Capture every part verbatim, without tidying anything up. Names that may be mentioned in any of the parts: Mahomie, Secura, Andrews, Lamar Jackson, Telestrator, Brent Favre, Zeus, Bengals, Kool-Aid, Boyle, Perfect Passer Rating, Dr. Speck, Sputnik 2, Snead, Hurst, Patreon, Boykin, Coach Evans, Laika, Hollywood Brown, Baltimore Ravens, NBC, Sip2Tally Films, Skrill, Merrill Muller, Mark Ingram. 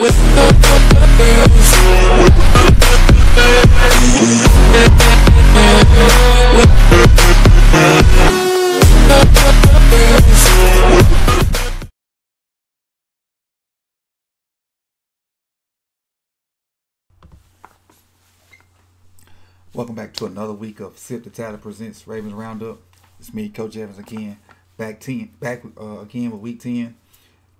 with the Welcome back to another week of Sip to Tally presents Ravens Roundup. It's me, Coach Evans, again. Back ten, back uh, again with week ten.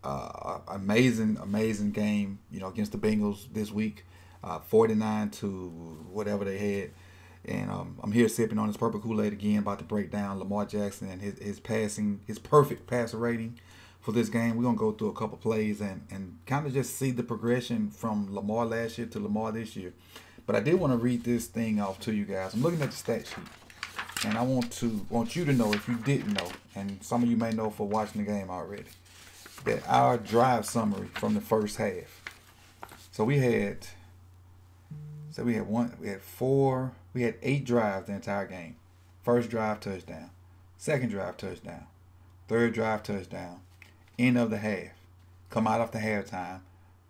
Uh, amazing, amazing game, you know, against the Bengals this week, uh, forty-nine to whatever they had. And um, I'm here sipping on this purple Kool-Aid again, about to break down Lamar Jackson and his, his passing, his perfect passer rating for this game. We're going to go through a couple plays and, and kind of just see the progression from Lamar last year to Lamar this year. But I did want to read this thing off to you guys. I'm looking at the stat sheet, and I want to want you to know, if you didn't know, and some of you may know for watching the game already, that our drive summary from the first half. So we had, so we had one, we had four, we had eight drives the entire game. First drive, touchdown. Second drive, touchdown. Third drive, touchdown. End of the half. Come out after halftime.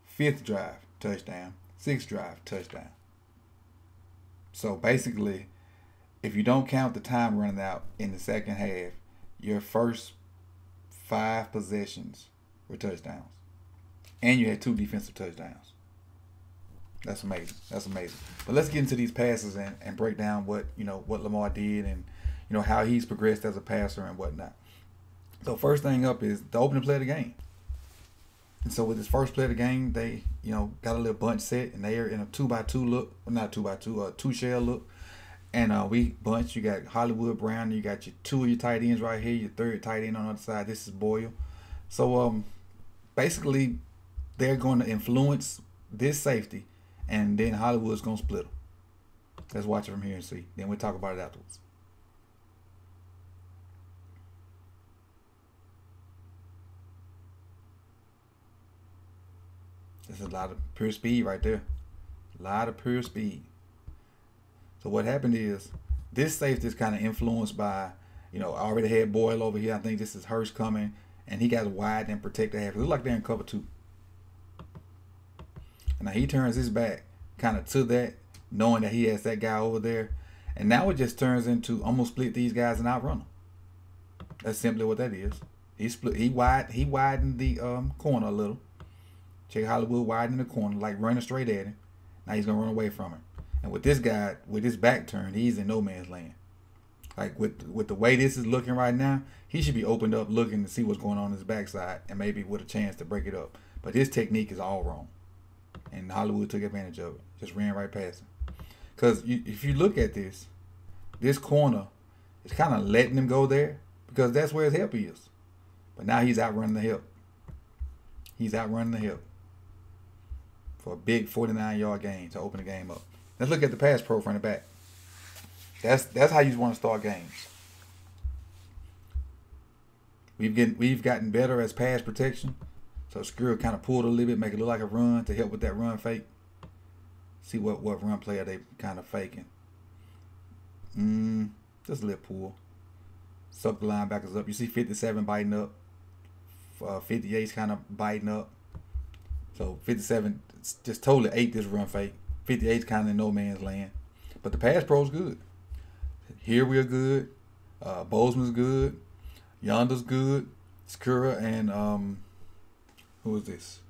Fifth drive, touchdown. Sixth drive, touchdown. So basically, if you don't count the time running out in the second half, your first five possessions were touchdowns, and you had two defensive touchdowns. That's amazing. That's amazing. But let's get into these passes and, and break down what you know what Lamar did, and you know how he's progressed as a passer and whatnot. So first thing up is the opening play of the game. And so with this first play of the game, they you know got a little bunch set, and they are in a two by two look, well, not two by two, a two shell look. And uh, we bunch, you got Hollywood Brown, you got your two of your tight ends right here, your third tight end on the other side. This is Boyle. So um, basically, they're going to influence this safety, and then Hollywood's going to split them. Let's watch it from here and see. Then we'll talk about it afterwards. There's a lot of pure speed right there. A lot of pure speed. So what happened is this safety is kind of influenced by, you know, I already had Boyle over here. I think this is Hurst coming, and he got wide and protected half. It looked like they're in cover two. And now he turns his back kind of to that, knowing that he has that guy over there. And now it just turns into almost split these guys and outrun them. That's simply what that is. He split. He wide. He widened the um, corner a little. Check Hollywood widened the corner, like running straight at him. Now he's gonna run away from him. And with this guy, with his back turned, he's in no man's land. Like with with the way this is looking right now, he should be opened up looking to see what's going on in his backside and maybe with a chance to break it up. But his technique is all wrong. And Hollywood took advantage of it. Just ran right past him. Because if you look at this, this corner is kind of letting him go there because that's where his help is. But now he's outrunning the help. He's outrunning the help for a big forty-nine yard gain to open the game up. Let's look at the pass pro from the back. That's that's how you want to start games. We've getting we've gotten better as pass protection. So Skrill kind of pulled a little bit, make it look like a run to help with that run fake. See what what run play are they kind of faking. Mm, just a little pull. Suck the linebackers up. You see fifty-seven biting up. Uh, fifty-eight's kind of biting up. So fifty-seven just totally ate this run fake. fifty-eight's kind of in no man's land. But the pass pro's good. Here we are good. Uh, Bozeman's good. Yonder's good. Secura and um, who is this?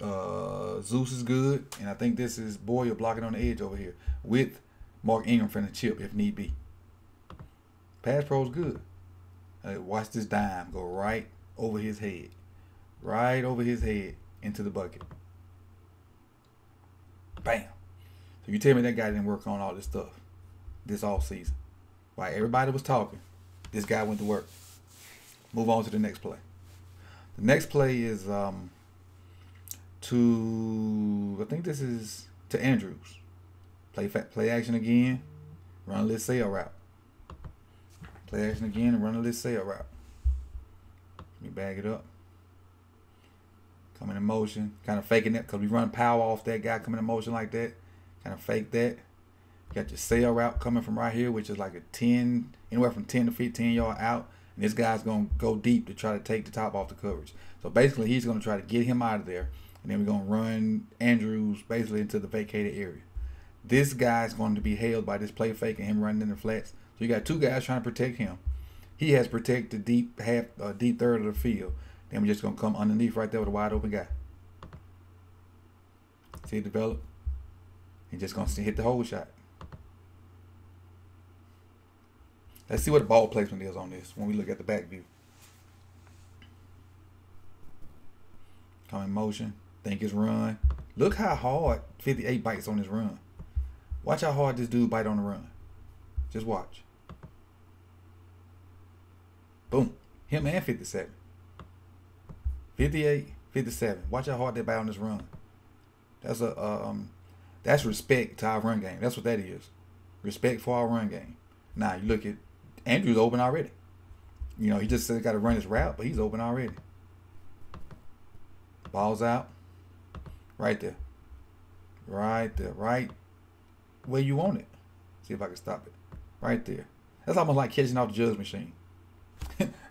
Uh, Zeus is good. And I think this is Boyle blocking on the edge over here with Mark Ingram from the chip if need be. Pass pro's good. Uh, watch this dime go right over his head. Right over his head into the bucket. Bam. So you tell me that guy didn't work on all this stuff this off season. While everybody was talking, this guy went to work. Move on to the next play. The next play is um, to, I think this is to Andrews. Play play action again, run a little sail route. Play action again and run a little sail route. Let me bag it up. Coming in motion, kind of faking that because we run power off that guy coming in motion like that. Kind of fake that. Got your sail route coming from right here, which is like a ten, anywhere from ten to fifteen yard out. And this guy's going to go deep to try to take the top off the coverage. So basically, he's going to try to get him out of there and then we're going to run Andrews basically into the vacated area. This guy's going to be held by this play fake and him running in the flats. So you got two guys trying to protect him. He has protected the deep half, uh, deep third of the field. Then we're just going to come underneath right there with a wide open guy. See it develop? He's just going to hit the hole shot. Let's see what the ball placement is on this when we look at the back view. Come in motion. Think his run. Look how hard fifty-eight bites on his run. Watch how hard this dude bite on the run. Just watch. Boom. Him and fifty-seven. fifty-eight, fifty-seven. Watch how hard they bite on this run. That's a um, that's respect to our run game. That's what that is. Respect for our run game. Now you look at Andrews open already. You know, he just got to run his route, but he's open already. Ball's out. Right there. Right there. Right where you want it. See if I can stop it. Right there. That's almost like catching off the judge machine.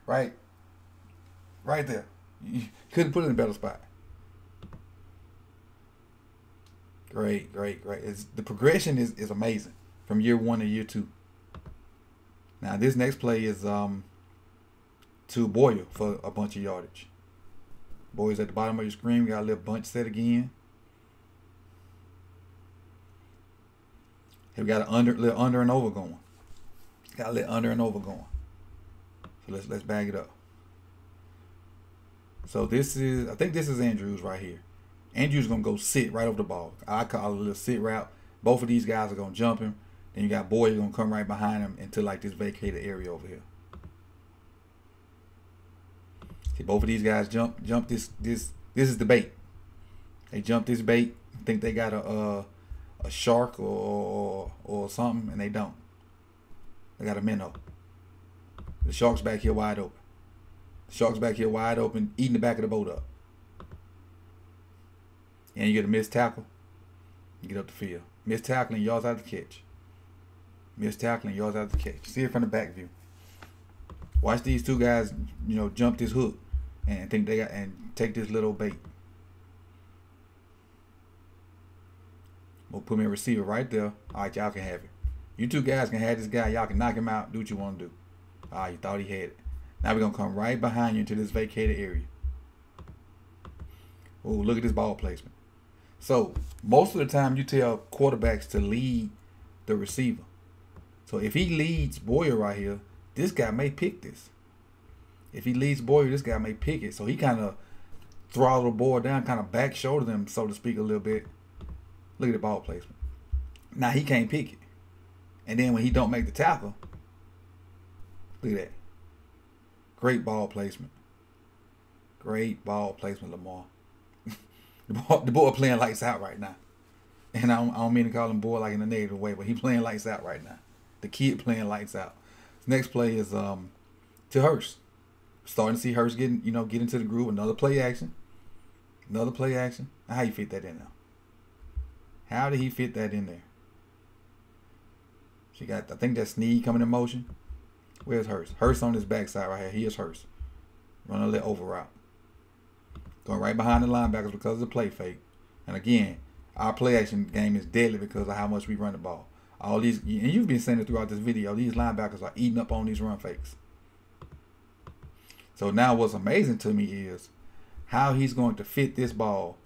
Right. Right there. You couldn't put it in a better spot. Great, great, great. It's, the progression is, is amazing from year one to year two. Now this next play is um to Boyle for a bunch of yardage. Boyle's at the bottom of your screen. We got a little bunch set again. Here we got a under, little under and over going. Got a little under and over going. So let's let's bag it up. So this is, I think this is Andrews right here. Andrews gonna go sit right over the ball. I call it a little sit route. Both of these guys are gonna jump him. Then you got Boyle gonna come right behind him into like this vacated area over here. See, both of these guys jump, jump this, this, this is the bait. They jump this bait. Think they got a uh, a shark or, or or something, and they don't. They got a minnow. The shark's back here wide open. The shark's back here wide open, eating the back of the boat up. And you get a missed tackle, you get up the field. Missed tackling, yards out of the catch. Missed tackling, yards out of the catch. See it from the back view. Watch these two guys, you know, jump this hook and think they got and take this little bait. We'll put me a receiver right there. All right, y'all can have it. You two guys can have this guy. Y'all can knock him out. Do what you want to do. All right, you thought he had it. Now we're gonna come right behind you into this vacated area. Oh, look at this ball placement. So most of the time you tell quarterbacks to lead the receiver. So if he leads Boyer right here, this guy may pick this. If he leads Boyer, this guy may pick it. So he kind of throttle Boyer down, kind of back shoulder them, so to speak, a little bit. Look at the ball placement. Now he can't pick it. And then when he don't make the tackle, look at that. Great ball placement. Great ball placement, Lamar. The boy, the boy playing lights out right now. And I don't, I don't mean to call him boy like in a negative way, but he playing lights out right now. The kid playing lights out. His next play is um, to Hurst. Starting to see Hurst getting, you know, get into the groove. Another play action. Another play action. How you fit that in now? How did he fit that in there? She got, I think that's Snead coming in motion. Where's Hurst? Hurst on his backside right here. He is Hurst. Run a little over route. Going right behind the linebackers because of the play fake. And again, our play action game is deadly because of how much we run the ball. All these, and you've been saying it throughout this video, these linebackers are eating up on these run fakes. So now what's amazing to me is how he's going to fit this ball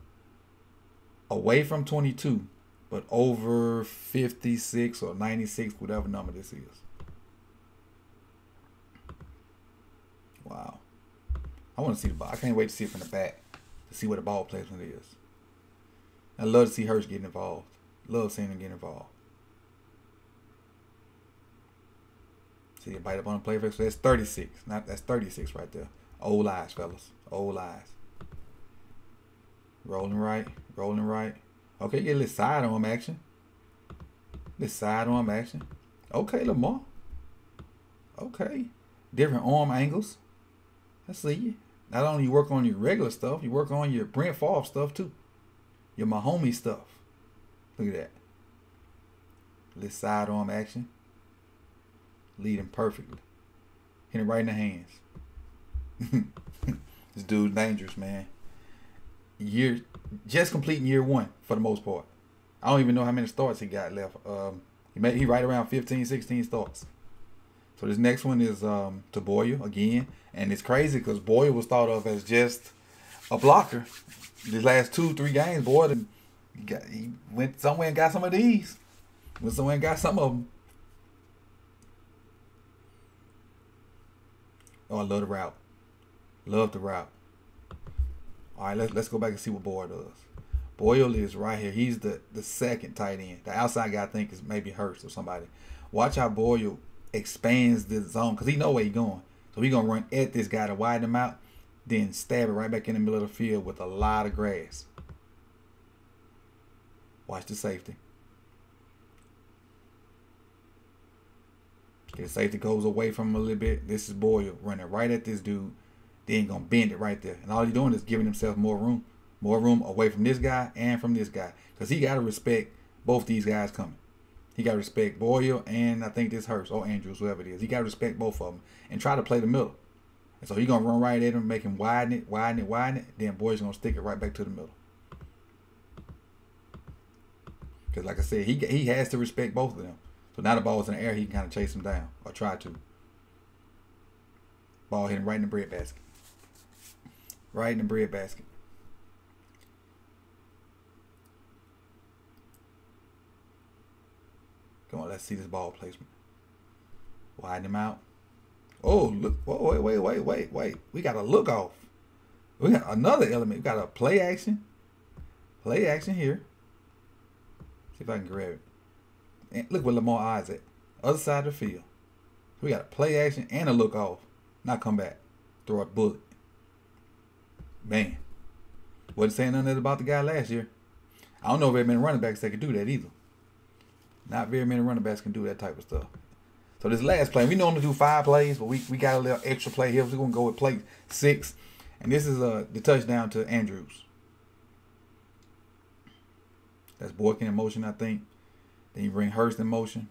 away from twenty-two, but over fifty-six or ninety-six, whatever number this is. Wow. I want to see the ball. I can't wait to see it from the back to see what the ball placement is. I love to see Hurst getting involved. Love seeing him get involved. See, they bite up on the play fake. So that's thirty-six. Not that's thirty-six right there. Old eyes, fellas. Old eyes. Rolling right. Rolling right. Okay, get a little sidearm action. Little sidearm action. Okay, Lamar. Okay. Different arm angles. I see you. Not only you work on your regular stuff, you work on your Brent Favre stuff too. Your Mahomie stuff. Look at that. Little sidearm action. Leading perfectly. Hit it right in the hands. This dude's dangerous, man. year, just completing year one for the most part. I don't even know how many starts he got left. Um, he made he right around fifteen, sixteen starts. So this next one is um, to Boyle again, and it's crazy because Boyle was thought of as just a blocker. These last two, three games, Boyle he, got, he went somewhere and got some of these. Went somewhere and got some of them. Oh, I love the route. Love the route. All right, let's let's go back and see what Boyle does. Boyle is right here. He's the, the second tight end. The outside guy I think is maybe Hurst or somebody. Watch how Boyle expands the zone because he know where he's going. So he's going to run at this guy to widen him out, then stab it right back in the middle of the field with a lot of grass. Watch the safety. Okay, the safety goes away from him a little bit. This is Boyle running right at this dude. Then going to bend it right there. And all he's doing is giving himself more room. More room away from this guy and from this guy. Because he got to respect both these guys coming. He got to respect Boyle and I think this Hurst or Andrews, whoever it is. He got to respect both of them and try to play the middle. And so he's going to run right at him, make him widen it, widen it, widen it. Then Boyle's going to stick it right back to the middle. Because like I said, he, he has to respect both of them. So now the ball's in the air, he can kind of chase him down or try to. Ball hit him right in the breadbasket. Right in the breadbasket. Come on, let's see this ball placement. Widen him out. Oh, look. Whoa, wait, wait, wait, wait, wait. We got a look off. We got another element. We got a play action. Play action here. See if I can grab it. And look where Lamar eyes at. Other side of the field. We got a play action and a look off. Now come back. Throw a bullet. Man. Wasn't saying nothing about the guy last year. I don't know if there have been running backs that could do that either. Not very many running backs can do that type of stuff. So this last play, we normally do five plays, but we, we got a little extra play here. We're going to go with play six. And this is uh, the touchdown to Andrews. That's Boykin in motion, I think. Then you bring Hurst in motion.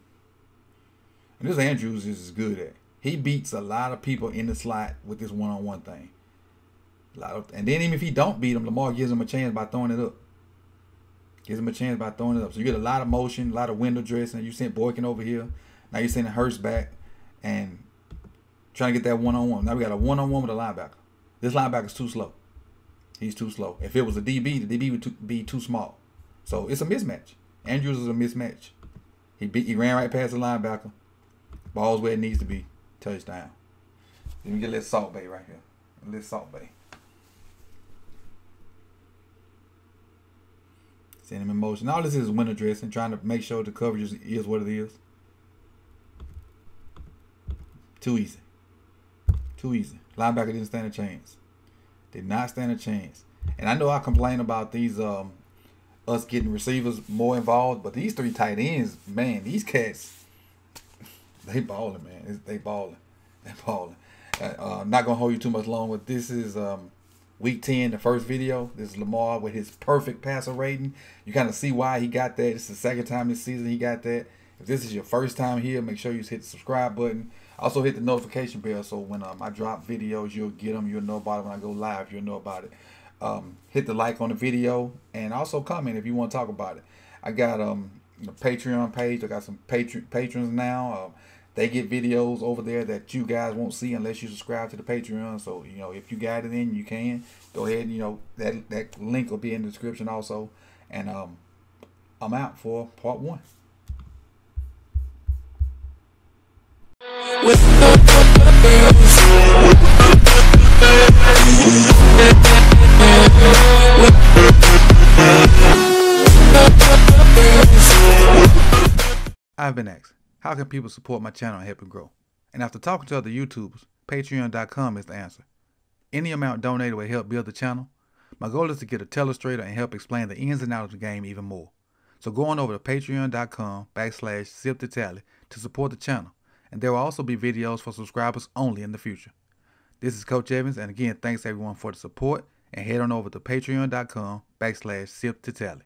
And this Andrews is good at. He beats a lot of people in the slot with this one-on-one thing. A lot of, and then even if he don't beat him, Lamar gives him a chance by throwing it up. Gives him a chance by throwing it up. So you get a lot of motion, a lot of window dressing. You sent Boykin over here. Now you're sending Hurst back and trying to get that one-on-one. Now we got a one-on-one with a linebacker. This linebacker's too slow. He's too slow. If it was a D B, the D B would too, be too small. So it's a mismatch. Andrews is a mismatch. He, beat, he ran right past the linebacker. Ball's where it needs to be. Touchdown. Let me get a little Salt Bay right here. A little Salt Bay. Send him in motion. All this is window dressing, trying to make sure the coverage is, is what it is. Too easy. Too easy. Linebacker didn't stand a chance. Did not stand a chance. And I know I complain about these, um, us getting receivers more involved, but these three tight ends, man, these cats, they balling, man. It's, they balling. They balling. Uh, uh, I'm not going to hold you too much longer. This is... Um, Week ten, the first video. This is Lamar with his perfect passer rating. You kind of see why he got that. It's the second time this season he got that. If this is your first time here, make sure you hit the subscribe button. Also hit the notification bell so when um, I drop videos, you'll get them. You'll know about it. When I go live, you'll know about it. Um, hit the like on the video and also comment if you want to talk about it. I got um, a Patreon page. I got some patron patrons now. Um, They get videos over there that you guys won't see unless you subscribe to the Patreon. So, you know, if you got it in, you can. Go ahead and, you know, that, that link will be in the description also. And um, I'm out for part one. I've been asked, how can people support my channel and help it grow? And after talking to other YouTubers, Patreon dot com is the answer. Any amount donated will help build the channel. My goal is to get a telestrator and help explain the ins and outs of the game even more. So go on over to Patreon dot com backslash Sip to Tally to support the channel. And there will also be videos for subscribers only in the future. This is Coach Evans, and again, thanks everyone for the support. And head on over to Patreon dot com backslash Sip to Tally.